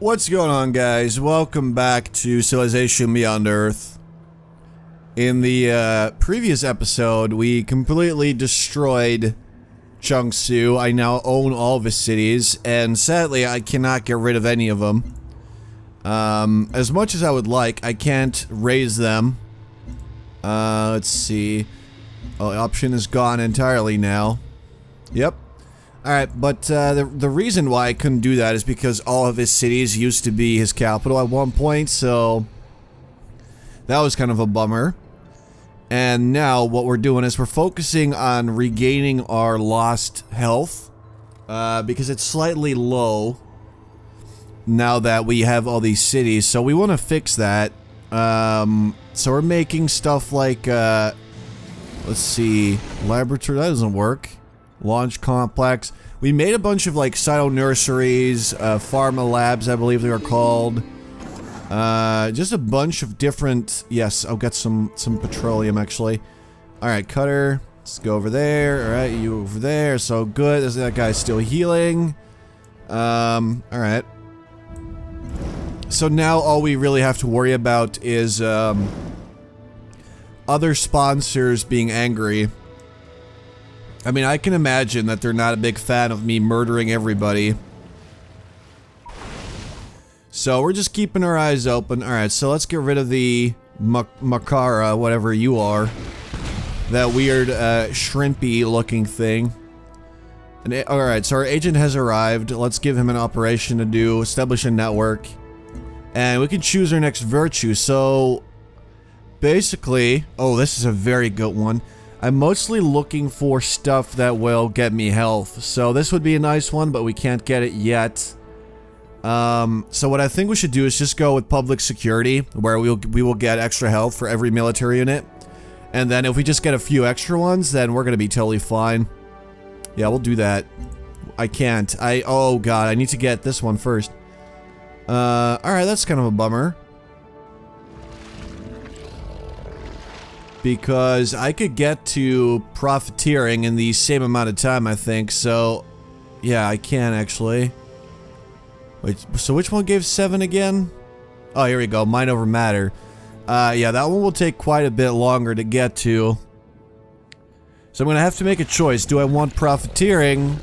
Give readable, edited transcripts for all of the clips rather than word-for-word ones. What's going on, guys? Welcome back to Civilization Beyond Earth. In the previous episode, we completely destroyed Chungsu. I now own all the cities, and sadly, I cannot get rid of any of them. As much as I would like, I can't raise them. Let's see. Oh, option is gone entirely now. Yep. Alright, but the reason why I couldn't do that is because all of his cities used to be his capital at one point, so that was kind of a bummer. And now what we're doing is we're focusing on regaining our lost health, because it's slightly low now that we have all these cities, so we want to fix that. So we're making stuff like, let's see, laboratory, that doesn't work. Launch complex. We made a bunch of like cyto nurseries, pharma labs, I believe they are called. Just a bunch of different. Yes, I'll get some petroleum actually. All right, cutter. Let's go over there. All right, you over there. So good. That guy's still healing. All right. So now all we really have to worry about is other sponsors being angry. I mean, I can imagine that they're not a big fan of me murdering everybody. So we're just keeping our eyes open. Alright, so let's get rid of the Makara, whatever you are. That weird, shrimpy looking thing. Alright, so our agent has arrived. Let's give him an operation to do, establish a network. And we can choose our next virtue, so... Basically... Oh, this is a very good one. I'm mostly looking for stuff that will get me health, so this would be a nice one, but we can't get it yet. So what I think we should do is just go with public security, where we will get extra health for every military unit. And then if we just get a few extra ones, then we're gonna be totally fine. Yeah, we'll do that. I can't. Oh god, I need to get this one first. Alright, that's kind of a bummer. Because I could get to profiteering in the same amount of time, I think, so... Yeah, I can, actually. Wait, so which one gave 7 again? Oh, here we go, Mind Over Matter. Yeah, that one will take quite a bit longer to get to. So I'm gonna have to make a choice. Do I want profiteering,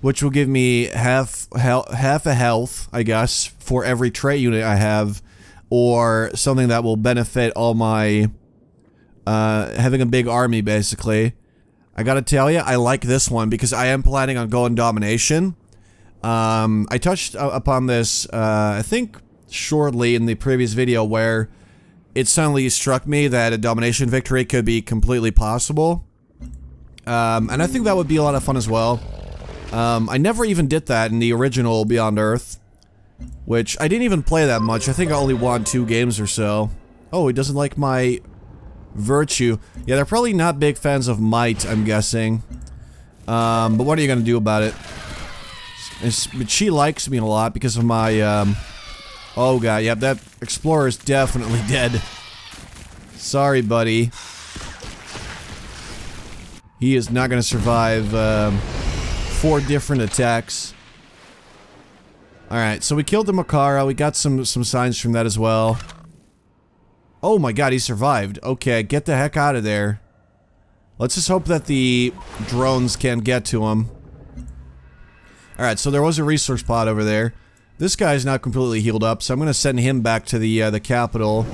which will give me half a health, I guess, for every trait unit I have, or something that will benefit all my... having a big army, basically. I gotta tell you, I like this one because I am planning on going domination. I touched upon this, I think, shortly in the previous video, where it suddenly struck me that a domination victory could be completely possible. And I think that would be a lot of fun as well. I never even did that in the original Beyond Earth, which I didn't even play that much. I think I only won 2 games or so. Oh, he doesn't like my... virtue. Yeah, they're probably not big fans of might, I'm guessing. But what are you gonna do about it? But she likes me a lot because of my, oh god, yep, that explorer's definitely dead. Sorry, buddy. He is not gonna survive, 4 different attacks. Alright, so we killed the Makara, we got some signs from that as well. Oh my god, he survived. Okay, get the heck out of there. Let's just hope that the drones can't get to him. Alright, so there was a resource pod over there. This guy's not completely healed up, so I'm gonna send him back to the capital.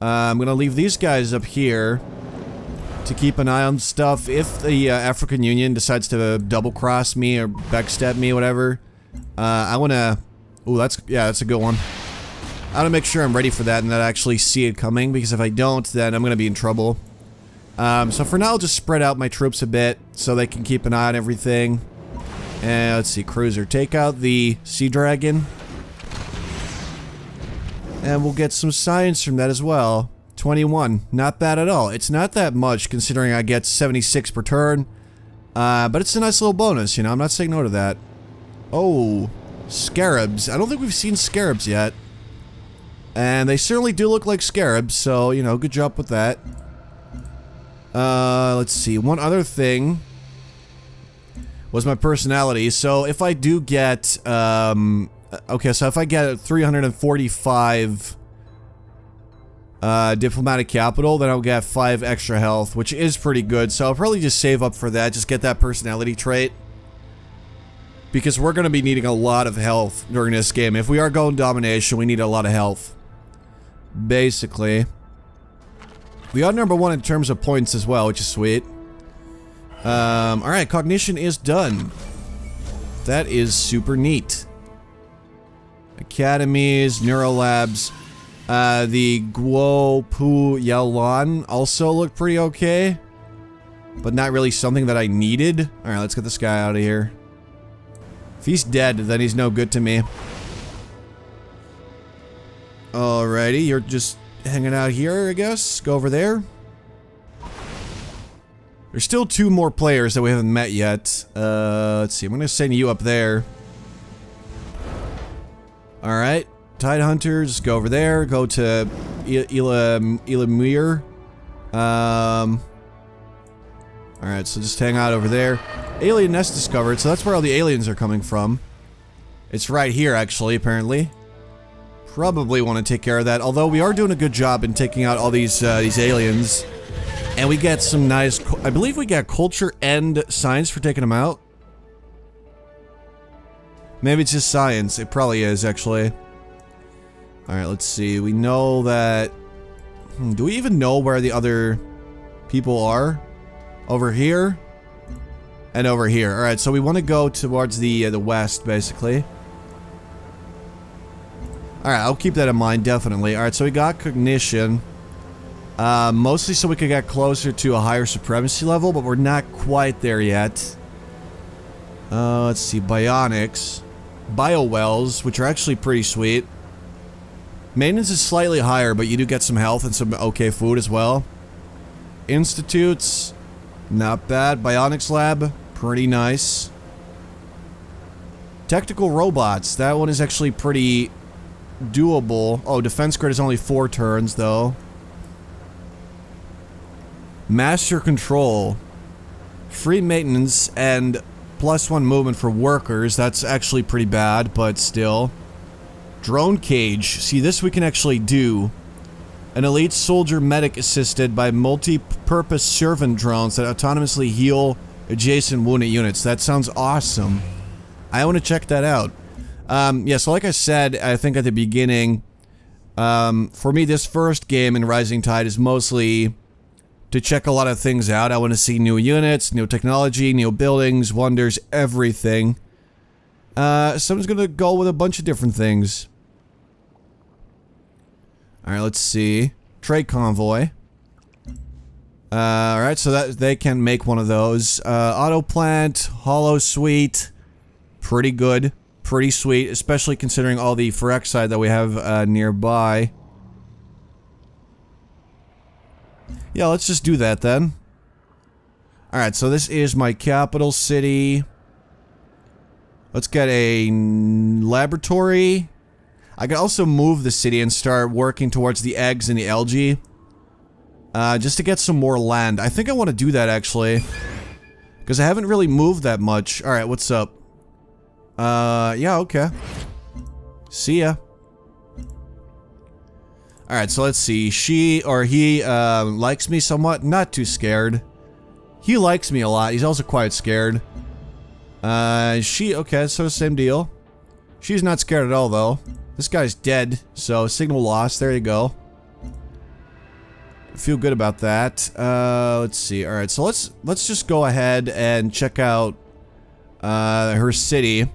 I'm gonna leave these guys up here to keep an eye on stuff. If the African Union decides to double-cross me or backstab me, whatever, I wanna... Ooh, that's a good one. I want to make sure I'm ready for that and that I actually see it coming, because if I don't, then I'm going to be in trouble. So for now, I'll just spread out my troops a bit so they can keep an eye on everything. And let's see, cruiser. Take out the Sea Dragon. And we'll get some science from that as well. 21. Not bad at all. It's not that much considering I get 76 per turn. But it's a nice little bonus, you know, I'm not saying no to that. Oh, scarabs. I don't think we've seen scarabs yet. And they certainly do look like scarabs, so, you know, good job with that. Let's see, one other thing was my personality. So if I do get Okay, so if I get 345 diplomatic capital, then I'll get 5 extra health, which is pretty good. So I'll probably just save up for that, just get that personality trait, because we're going to be needing a lot of health during this game. If we are going domination, we need a lot of health. Basically. We are #1 in terms of points as well, which is sweet. Alright, cognition is done. That is super neat. Academies, neurolabs. The Guo Pu Yalan also looked pretty okay. But not really something that I needed. Alright, let's get this guy out of here. If he's dead, then he's no good to me. Alrighty, you're just hanging out here, I guess. Go over there. There's still 2 more players that we haven't met yet. Let's see, I'm gonna send you up there. Alright, Tidehunters, just go over there. Go to Ilamir. Alright, so just hang out over there. Alien nest discovered, so that's where all the aliens are coming from. It's right here, actually, apparently. Probably want to take care of that, although we are doing a good job in taking out all these aliens. And we get some nice... I believe we got culture and science for taking them out. Maybe it's just science. It probably is, actually. Alright, let's see. We know that... do we even know where the other people are? Over here? And over here. Alright, so we want to go towards the west, basically. Alright, I'll keep that in mind, definitely. Alright, so we got cognition. Mostly so we could get closer to a higher supremacy level, but we're not quite there yet. Let's see, bionics. Biowells, which are actually pretty sweet. Maintenance is slightly higher, but you do get some health and some okay food as well. Institutes... not bad. Bionics lab, pretty nice. Tactical robots, that one is actually pretty doable. Oh, defense grid is only 4 turns though. Master control, free maintenance and +1 movement for workers. That's actually pretty bad, but still. Drone cage. See, this we can actually do. An elite soldier medic assisted by multi-purpose servant drones that autonomously heal adjacent wounded units. That sounds awesome. I want to check that out. Yeah, so like I said, I think at the beginning, for me, this first game in Rising Tide is mostly to check a lot of things out. I want to see new units, new technology, new buildings, wonders, everything. So I'm just going to go with a bunch of different things. Alright, let's see. Trade convoy. Alright, so that they can make one of those. Auto plant, hollow suite. Pretty good. Pretty sweet, especially considering all the Firaxite that we have nearby. Yeah, let's just do that then. Alright, so this is my capital city. Let's get a laboratory. I could also move the city and start working towards the eggs and the algae. Just to get some more land. I think I want to do that, actually. Because I haven't really moved that much. Alright, what's up? Yeah, okay. See ya. Alright, so let's see. She, or he, likes me somewhat. Not too scared. He likes me a lot. He's also quite scared. She, okay, so same deal. She's not scared at all, though. This guy's dead, so signal loss, there you go. Feel good about that. Let's see. Alright, so let's just go ahead and check out her city.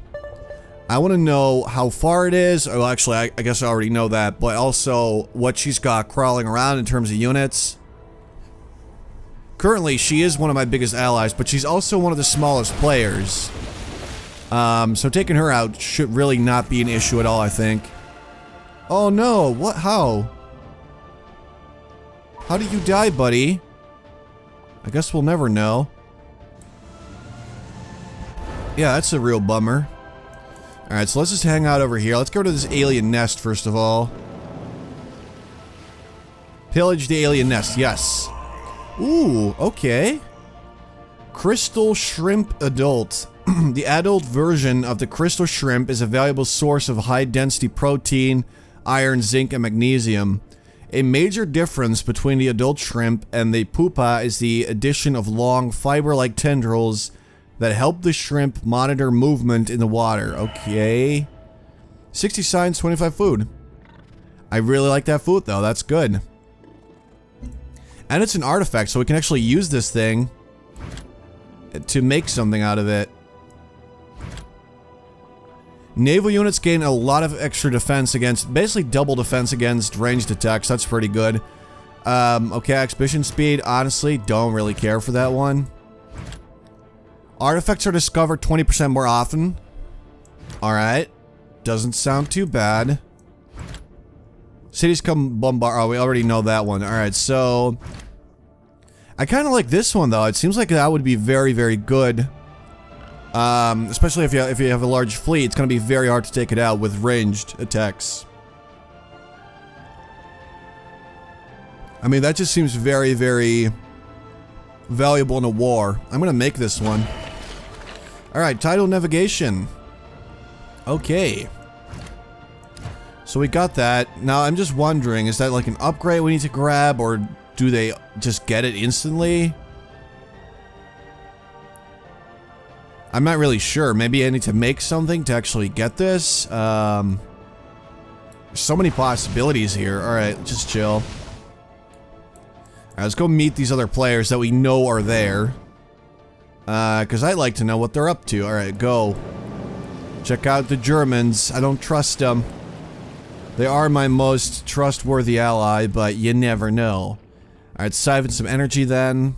I want to know how far it is. Oh, actually, I guess I already know that, but also what she's got crawling around in terms of units. Currently, she is one of my biggest allies, but she's also one of the smallest players. So taking her out should really not be an issue at all, I think. Oh no, what, how? How did you die, buddy? I guess we'll never know. Yeah, that's a real bummer. Alright, so let's just hang out over here. Let's go to this alien nest, first of all. Pillage the alien nest, yes. Ooh, okay. Crystal shrimp adult. The adult version of the crystal shrimp is a valuable source of high-density protein, iron, zinc, and magnesium. A major difference between the adult shrimp and the pupa is the addition of long, fiber-like tendrils that help the shrimp monitor movement in the water. Okay. 60 science, 25 food. I really like that food, though. That's good. And it's an artifact, so we can actually use this thing to make something out of it. Naval units gain a lot of extra defense against, basically double defense against ranged attacks. That's pretty good. Okay, exhibition speed, honestly, don't really care for that one. Artifacts are discovered 20% more often. Alright. Doesn't sound too bad. Cities come bombard. Oh, we already know that one. Alright, so I kind of like this one, though. It seems like that would be very, very good. Especially if you have a large fleet, it's going to be very hard to take it out with ranged attacks. I mean, that just seems very, very valuable in a war. I'm going to make this one. Alright, tidal navigation. Okay. So we got that. Now, I'm just wondering, is that like an upgrade we need to grab, or do they just get it instantly? I'm not really sure. Maybe I need to make something to actually get this. There's so many possibilities here. Alright, just chill. Alright, let's go meet these other players that we know are there. Because I'd like to know what they're up to. Alright, go. Check out the Germans. I don't trust them. They are my most trustworthy ally, but you never know. Alright, siphon some energy then.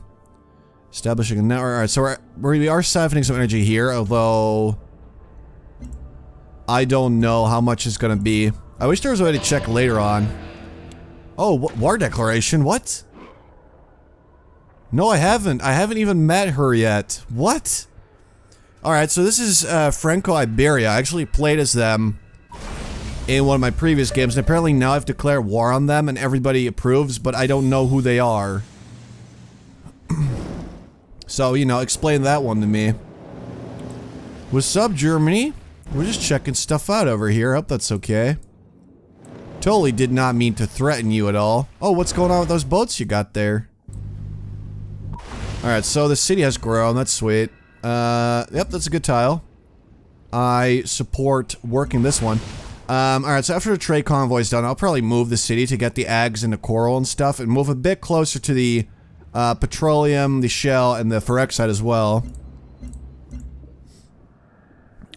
Establishing a network. Alright, so we are siphoning some energy here, although I don't know how much it's gonna be. I wish there was a way to check later on. Oh, war declaration? What? No, I haven't. I haven't even met her yet. What? Alright, so this is Franco Iberia. I actually played as them in one of my previous games, and apparently now I've declared war on them and everybody approves, but I don't know who they are. So, you know, explain that one to me. What's up, Germany? We're just checking stuff out over here. Hope that's okay. Totally did not mean to threaten you at all. Oh, what's going on with those boats you got there? Alright, so the city has grown. That's sweet. Yep, that's a good tile. I support working this one. Alright, so after the trade convoy's done, I'll probably move the city to get the ags and the coral and stuff and move a bit closer to the petroleum, the shell, and the Firaxite as well.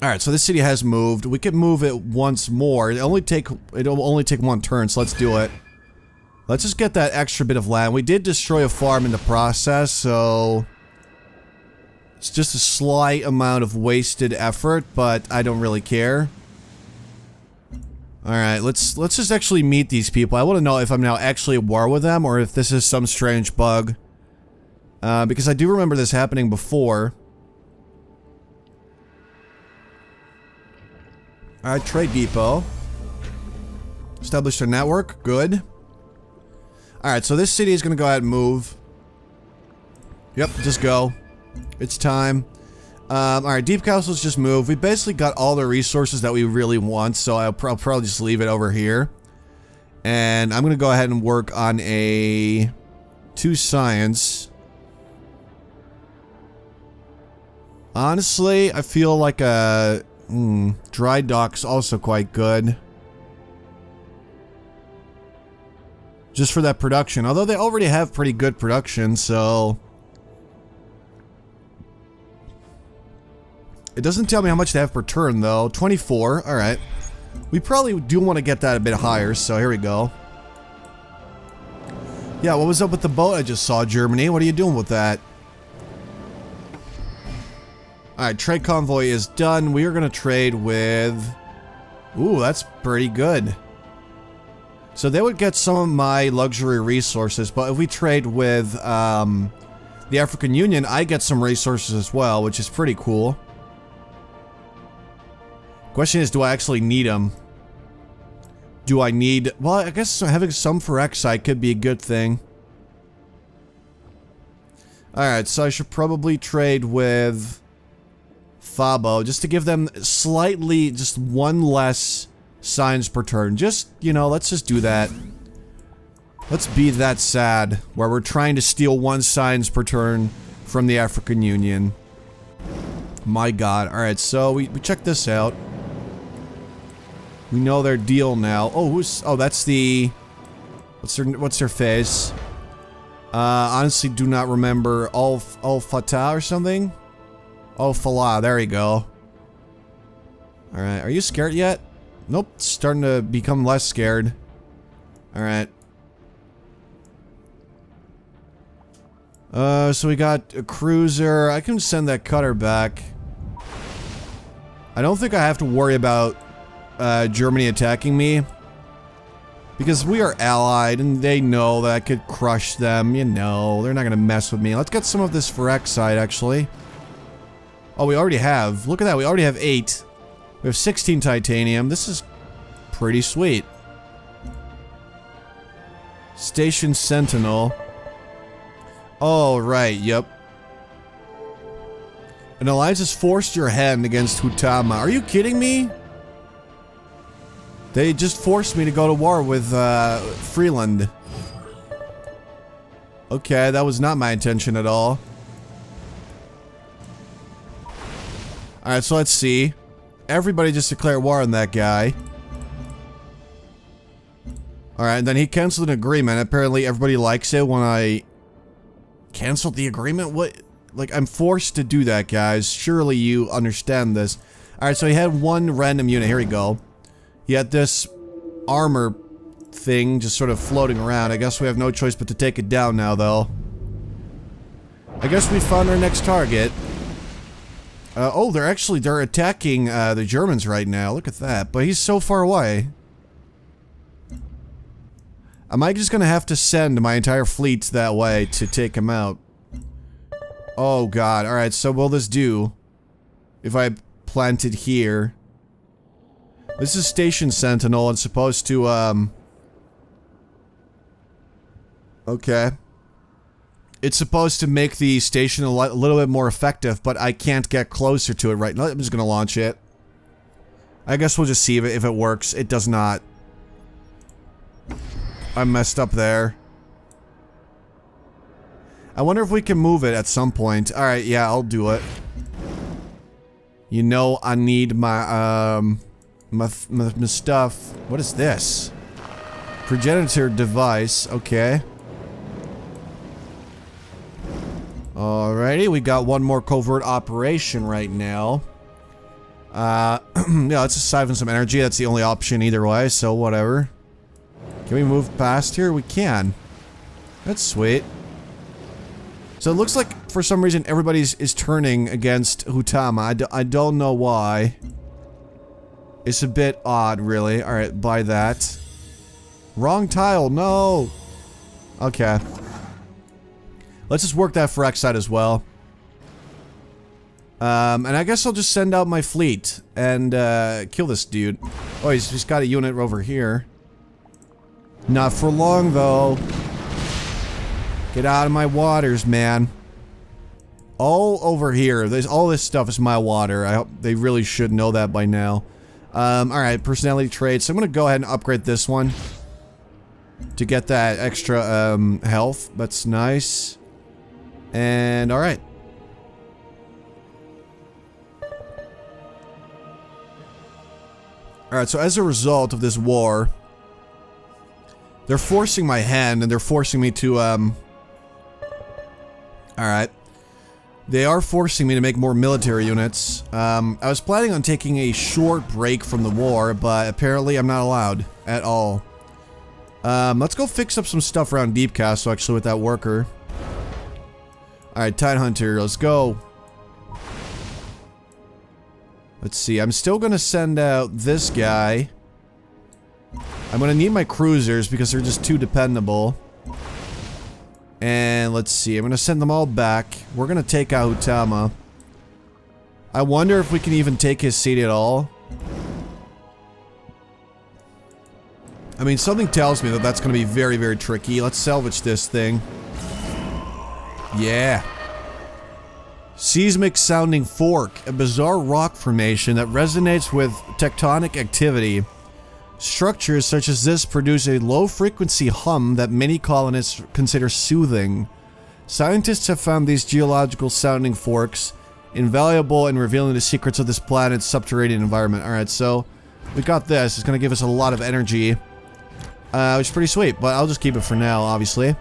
Alright, so this city has moved. We could move it once more. It'll only take one turn, so let's do it. Let's just get that extra bit of land. We did destroy a farm in the process, so it's just a slight amount of wasted effort, but I don't really care. Alright, let's just actually meet these people. I want to know if I'm now actually at war with them, or if this is some strange bug. Because I do remember this happening before. Alright, Trade Depot. Established a network, good. Alright, so this city is going to go ahead and move. Yep, just go. It's time. Alright, Deep Castles just moved. We basically got all the resources that we really want, so I'll probably just leave it over here. And I'm gonna go ahead and work on a 2 science. Honestly, I feel like a dry dock's also quite good. Just for that production, although they already have pretty good production, so it doesn't tell me how much they have per turn, though. 24, alright. We probably do want to get that a bit higher, so here we go. Yeah, what was up with the boat I just saw, Germany? What are you doing with that? Alright, trade convoy is done. We are going to trade with... Ooh, that's pretty good. So they would get some of my luxury resources, but if we trade with the African Union, I get some resources as well, which is pretty cool. Question is, do I actually need them? Do I need... Well, I guess having some Firaxite could be a good thing. Alright, so I should probably trade with Fabo, just to give them slightly, just one less signs per turn. Just, you know, let's just do that. Let's be that sad, where we're trying to steal one signs per turn from the African Union. My god. Alright, so we check this out. We know their deal now. Oh, who's... oh, that's the... What's her face? Honestly, do not remember. Al Falah or something? Al Falah, there you go. Alright, are you scared yet? Nope, starting to become less scared. Alright. So we got a cruiser. I can send that cutter back. I don't think I have to worry about Germany attacking me, because we are allied and they know that I could crush them. You know, they're not gonna mess with me. Let's get some of this Firaxite, actually. Oh, we already have. Look at that, we already have 8. We have 16 titanium. This is pretty sweet. Station Sentinel. Oh, right, yep. An alliance has forced your hand against Hutama. Are you kidding me? They just forced me to go to war with, Freeland. Okay, that was not my intention at all. Alright, so let's see. Everybody just declared war on that guy. Alright, and then he canceled an agreement. Apparently everybody likes it when I... canceled the agreement? What? Like, I'm forced to do that, guys. Surely you understand this. Alright, so he had one random unit. Here we go. He had this armor thing just sort of floating around. I guess we have no choice but to take it down now, though. I guess we found our next target. Oh, they're attacking the Germans right now. Look at that. But he's so far away. Am I just gonna have to send my entire fleet that way to take him out? Oh god, alright, so what will this do? If I plant it here... this is Station Sentinel, it's supposed to, okay. It's supposed to make the station a little bit more effective, but I can't get closer to it right now. I'm just gonna launch it. I guess we'll just see if it works. It does not. I messed up there. I wonder if we can move it at some point. Alright, yeah, I'll do it. You know, I need my, my stuff. What is this? Progenitor device, okay. Alrighty, we got one more covert operation right now. Yeah, let's just siphon some energy. That's the only option either way, so whatever. Can we move past here? We can. That's sweet. So it looks like, for some reason, everybody's is turning against Hutama. I don't know why. It's a bit odd, really. Alright, buy that. Wrong tile, no! Okay. Let's just work that Firaxite as well. And I guess I'll just send out my fleet and, kill this dude. Oh, he's just got a unit over here. Not for long, though. Get out of my waters, man. All over here. All this stuff is my water. I hope they really should know that by now. Alright, personality traits. I'm gonna go ahead and upgrade this one to get that extra, health. That's nice. And, alright. Alright, so as a result of this war... they're forcing my hand, and they're forcing me to, alright. They are forcing me to make more military units. I was planning on taking a short break from the war, but apparently I'm not allowed at all. Let's go fix up some stuff around Deep Castle, actually, with that worker. Alright, Tidehunter, let's go. Let's see, I'm still gonna send out this guy. I'm gonna need my cruisers because they're just too dependable. And let's see, I'm gonna send them all back. We're gonna take out Hutama. I wonder if we can even take his seat at all. I mean, something tells me that that's gonna be very, very tricky. Let's salvage this thing. Yeah. seismic-sounding fork, a bizarre rock formation that resonates with tectonic activity. Structures such as this produce a low-frequency hum that many colonists consider soothing. Scientists have found these geological sounding forks invaluable in revealing the secrets of this planet's subterranean environment. Alright, so we got this. It's going to give us a lot of energy, which is pretty sweet, but I'll just keep it for now, obviously.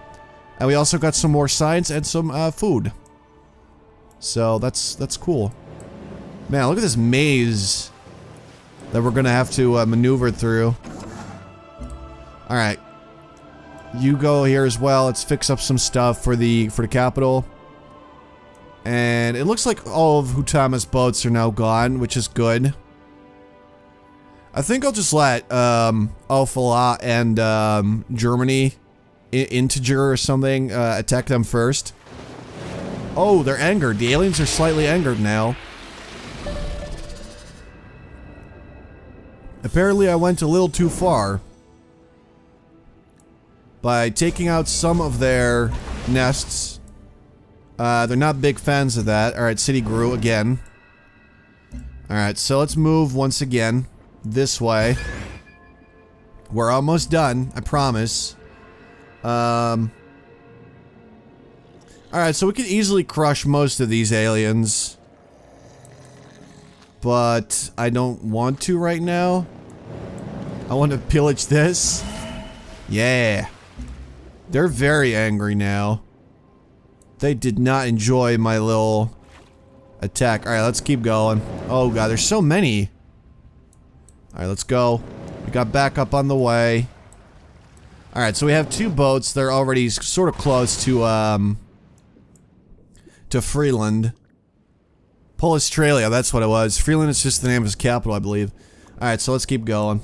And we also got some more science and some food. So that's cool. Man, look at this maze that we're gonna have to maneuver through. Alright. You go here as well. Let's fix up some stuff for the capital. And it looks like all of Hutama's boats are now gone, which is good. I think I'll just let Al Falah and Germany, Integer or something, attack them first. Oh, they're angered. The aliens are slightly angered now. Apparently I went a little too far by taking out some of their nests. They're not big fans of that. Alright, city grew again. Alright, so let's move once again this way. We're almost done, I promise. Alright, so we could easily crush most of these aliens, but I don't want to right now. I want to pillage this. Yeah. They're very angry now. They did not enjoy my little attack. Alright, let's keep going. Oh god, there's so many. Alright, let's go. We got backup on the way. Alright, so we have two boats. They're already sort of close to Freeland. Polystralia, that's what it was. Freeland is just the name of his capital, I believe. Alright, so let's keep going.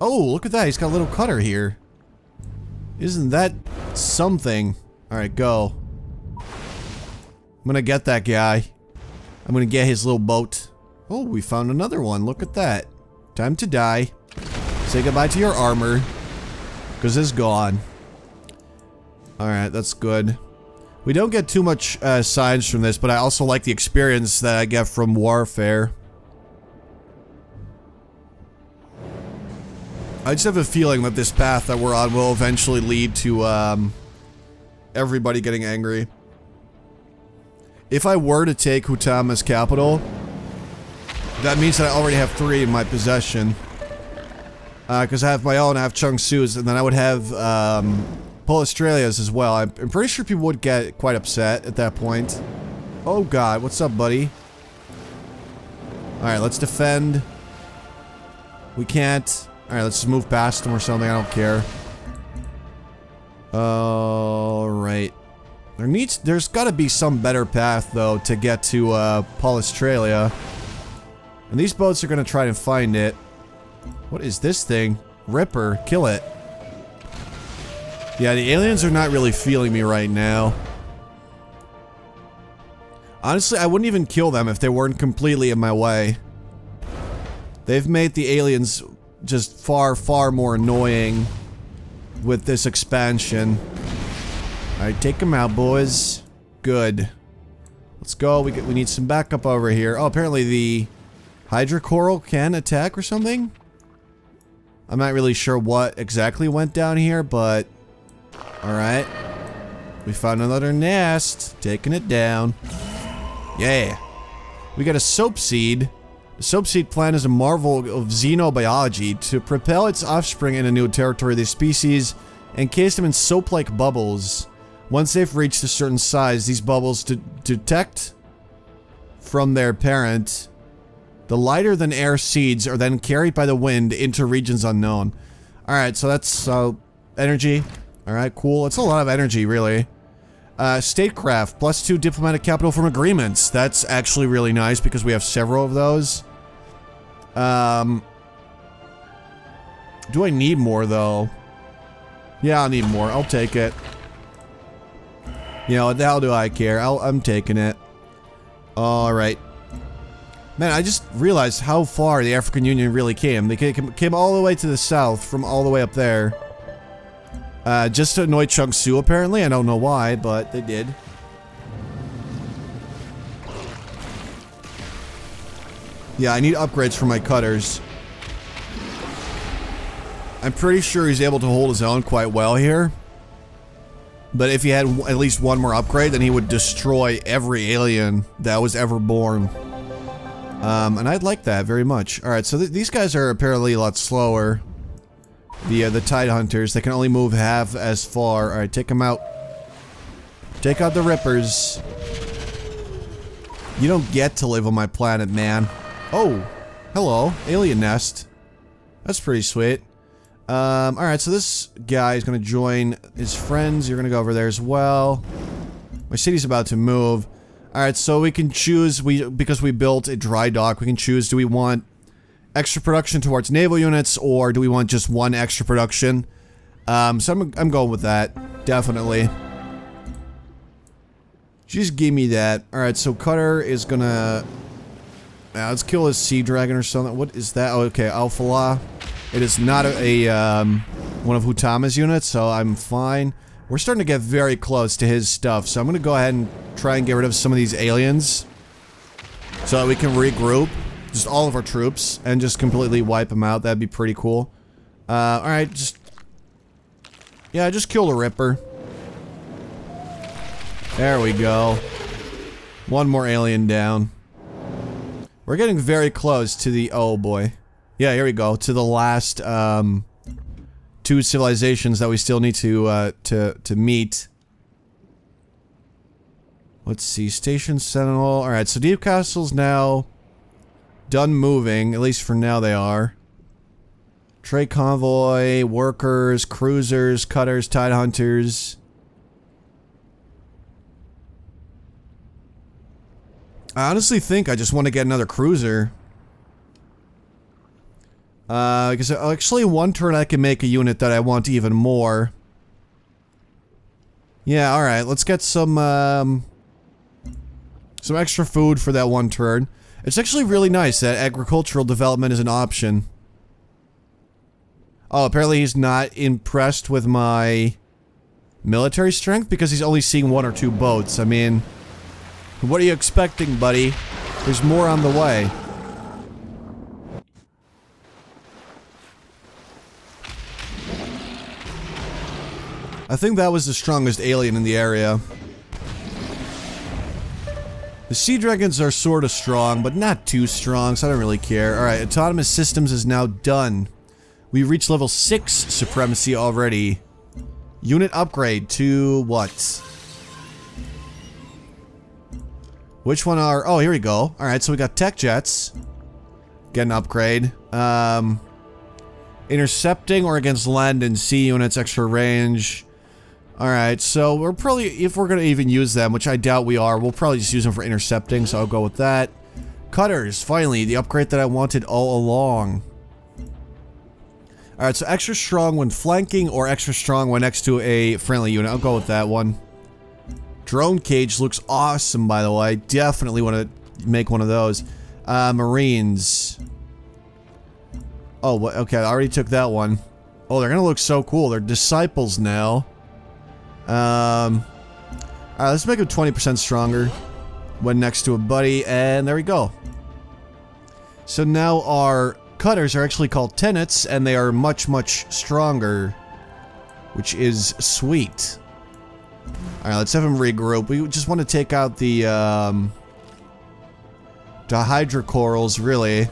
Oh, look at that. He's got a little cutter here. Isn't that something? Alright, go. I'm gonna get that guy. I'm gonna get his little boat. Oh, we found another one. Look at that. Time to die. Say goodbye to your armor, because it's gone. Alright, that's good. We don't get too much science from this, but I also like the experience that I get from warfare. I just have a feeling that this path that we're on will eventually lead to everybody getting angry. If I were to take Hutama's capital, that means that I already have three in my possession. Because I have my own, I have Chungsu's, and then I would have Polystralia's as well. I'm pretty sure people would get quite upset at that point. Oh god, what's up, buddy? Alright, let's defend. We can't. Alright, let's just move past them or something, I don't care. Alright. There's gotta be some better path, though, to get to Polystralia. And these boats are gonna try to find it. What is this thing? Ripper, kill it. Yeah, the aliens are not really feeling me right now. Honestly, I wouldn't even kill them if they weren't completely in my way. They've made the aliens just far, far more annoying with this expansion. Alright, take them out, boys. Good. Let's go. We need some backup over here. Oh, apparently the Hydra Coral can attack or something? I'm not really sure what exactly went down here, but... Alright. We found another nest. Taking it down. Yeah. We got a soap seed. The soap seed plant is a marvel of xenobiology. To propel its offspring into new territory, the species encase them in soap-like bubbles. Once they've reached a certain size, these bubbles detect from their parent. The lighter-than-air seeds are then carried by the wind into regions unknown. Alright, so that's energy. Alright, cool. It's a lot of energy, really. Statecraft, +2 diplomatic capital from agreements. That's actually really nice because we have several of those. Do I need more, though? Yeah, I'll need more. I'll take it. You know, how do I care? I'm taking it. Alright. Man, I just realized how far the African Union really came. They came all the way to the south from all the way up there. Just to annoy Chungsu, apparently. I don't know why, but they did. Yeah, I need upgrades for my cutters. I'm pretty sure he's able to hold his own quite well here. But if he had at least one more upgrade, then he would destroy every alien that was ever born. And I'd like that very much. Alright, so these guys are apparently a lot slower. The Tide Hunters, they can only move half as far. Alright, take them out. Take out the Rippers. You don't get to live on my planet, man. Oh, hello. Alien nest. That's pretty sweet. Alright, so this guy is gonna join his friends. You're gonna go over there as well. My city's about to move. Alright, so we can choose, because we built a dry dock, we can choose, do we want extra production towards naval units, or do we want just one extra production? So I'm going with that, definitely. Just give me that. Alright, so Cutter is gonna... let's kill his sea dragon or something. What is that? Oh, okay, Al Falah. It is not one of Hutama's units, so I'm fine. We're starting to get very close to his stuff, so I'm gonna go ahead and try and get rid of some of these aliens. So that we can regroup. Just all of our troops, and just completely wipe them out. That'd be pretty cool. Alright, just... yeah, just kill the Ripper. There we go. One more alien down. We're getting very close to the... oh boy. Yeah, here we go. To the last, two civilizations that we still need to meet. Let's see. Station Sentinel. Alright, so Deep Castle's now done moving. At least for now they are. Trade Convoy, Workers, Cruisers, Cutters, Tide Hunters... I honestly think I just want to get another cruiser. Because actually one turn I can make a unit that I want even more. Yeah, alright, let's get some extra food for that one turn. It's actually really nice that agricultural development is an option. Oh, apparently he's not impressed with my military strength because he's only seeing one or two boats. I mean... what are you expecting, buddy? There's more on the way. I think that was the strongest alien in the area. The sea dragons are sort of strong, but not too strong, so I don't really care. Alright, autonomous systems is now done. We reached level 6 supremacy already. Unit upgrade to what? Which one are... oh, here we go. Alright, so we got tech jets. Get an upgrade. Intercepting or against land and sea units, extra range. Alright, so we're probably... if we're gonna even use them, which I doubt we are, we'll probably just use them for intercepting, so I'll go with that. Cutters, finally, the upgrade that I wanted all along. Alright, so extra strong when flanking or extra strong when next to a friendly unit. I'll go with that one. Drone cage looks awesome, by the way. Definitely want to make one of those. Marines. Oh, okay, I already took that one. Oh, they're gonna look so cool. They're disciples now. Alright, let's make them 20% stronger when next to a buddy, and there we go. So now our cutters are actually called tenets, and they are much, much stronger, which is sweet. Alright, let's have him regroup. We just want to take out the hydrocorals, really.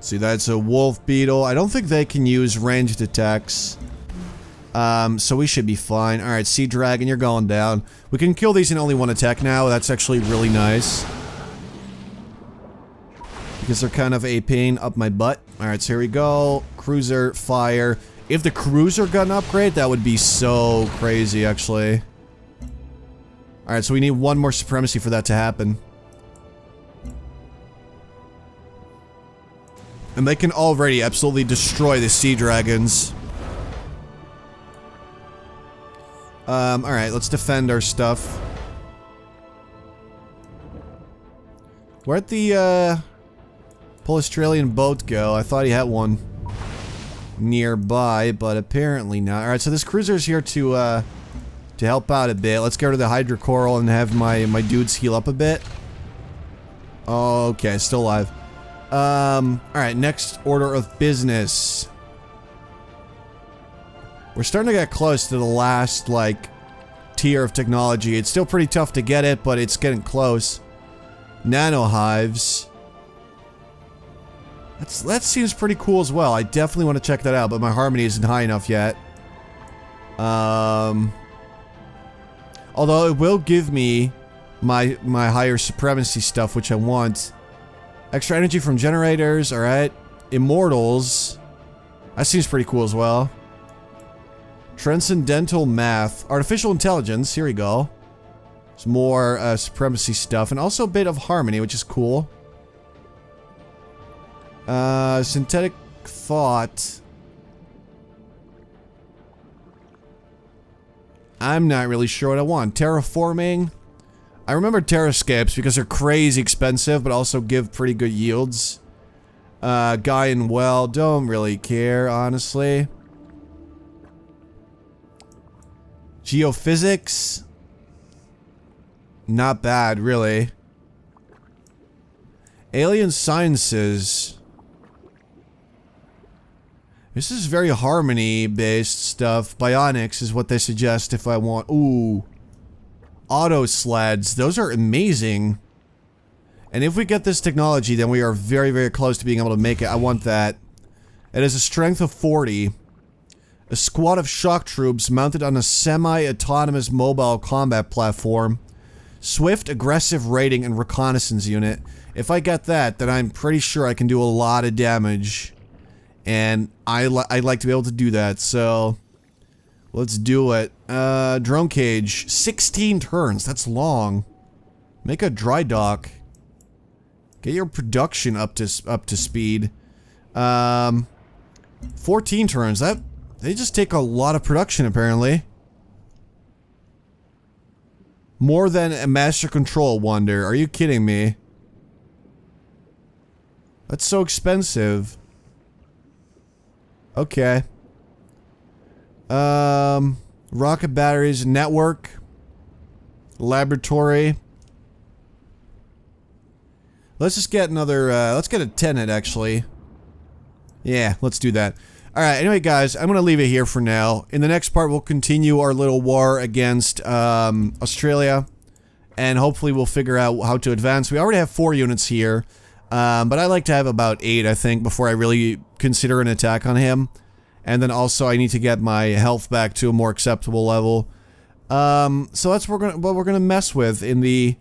See, that's a wolf beetle. I don't think they can use ranged attacks. So we should be fine. Alright, sea dragon, you're going down. We can kill these in only one attack now. That's actually really nice. Because they're kind of a pain up my butt. Alright, so here we go. Cruiser, fire. If the cruiser got an upgrade, that would be so crazy, actually. Alright, so we need one more supremacy for that to happen. And they can already absolutely destroy the sea dragons. Alright, let's defend our stuff. We're at the, Polystralia boat go. I thought he had one nearby, but apparently not. Alright, so this cruiser's here to to help out a bit. Let's go to the hydrocoral and have my dudes heal up a bit. Okay, still alive. Alright, next order of business. We're starting to get close to the last, like, tier of technology. It's still pretty tough to get it, but it's getting close. Nanohives. That seems pretty cool as well. I definitely want to check that out, but my harmony isn't high enough yet. Although it will give me my higher supremacy stuff, which I want. Extra energy from generators, alright. Immortals. That seems pretty cool as well. Transcendental math. Artificial intelligence, here we go. It's more supremacy stuff, and also a bit of harmony, which is cool. Synthetic thought. I'm not really sure what I want. Terraforming. I remember terrascapes because they're crazy expensive, but also give pretty good yields. Guy and well, don't really care, honestly. Geophysics. Not bad, really. Alien sciences. This is very harmony-based stuff. Bionics is what they suggest if I want. Ooh. Auto sleds. Those are amazing. And if we get this technology, then we are very, very close to being able to make it. I want that. It has a strength of 40. A squad of shock troops mounted on a semi-autonomous mobile combat platform. Swift, aggressive raiding, and reconnaissance unit. If I get that, then I'm pretty sure I can do a lot of damage. And I'd like to be able to do that, so let's do it. Drone cage, 16 turns, that's long. Make a dry dock. Get your production up to speed. 14 turns, they just take a lot of production apparently. More than a master control wonder, are you kidding me? That's so expensive. Okay. Rocket batteries, network, laboratory. Let's just get another, let's get a tenant actually. Yeah, let's do that. Alright, anyway guys, I'm gonna leave it here for now. In the next part, we'll continue our little war against, Australia. And hopefully we'll figure out how to advance. We already have 4 units here. But I like to have about 8, I think, before I really consider an attack on him. And then also I need to get my health back to a more acceptable level. So that's what we're gonna mess with in the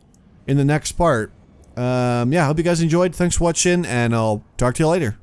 next part. Yeah, I hope you guys enjoyed. Thanks for watching, and I'll talk to you later.